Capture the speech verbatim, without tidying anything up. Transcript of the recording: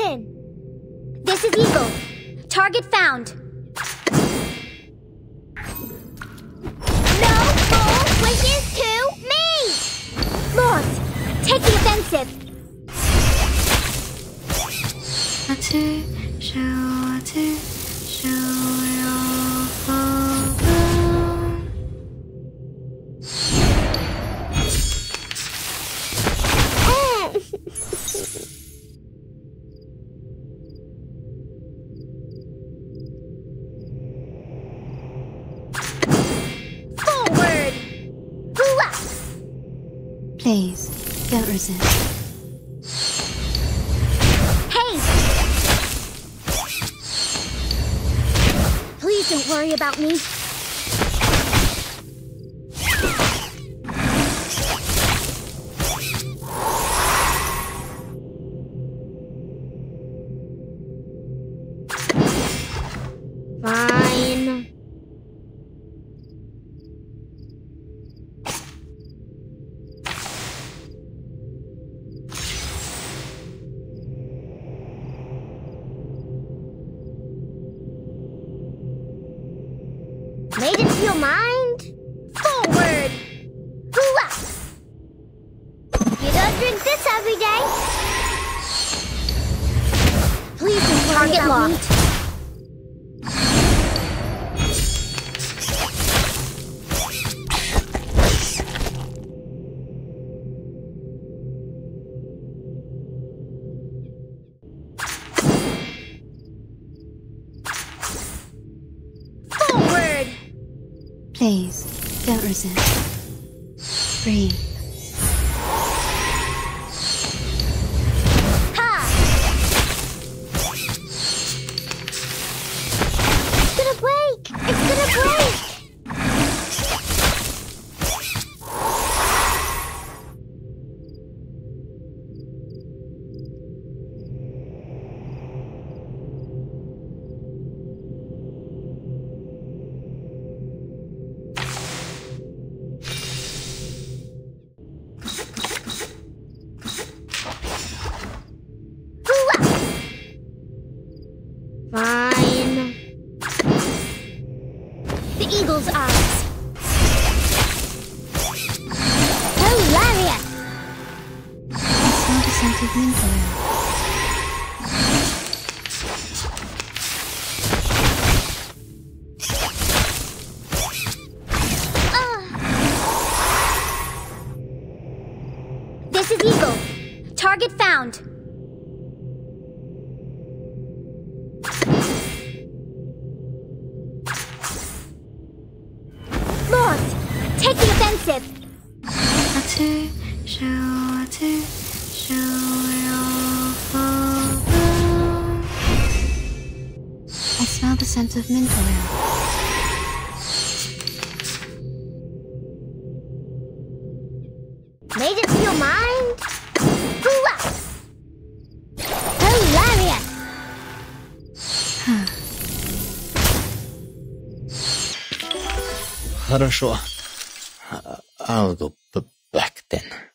ten. This is Eagle. Target found. No bull wishes to me! Lord, take the offensive. Please, don't resist. Hey! Please don't worry about me. Please, don't resist. Breathe. Ha! It's gonna break! It's gonna scent of mint oil. Хорошо. I'll go back then.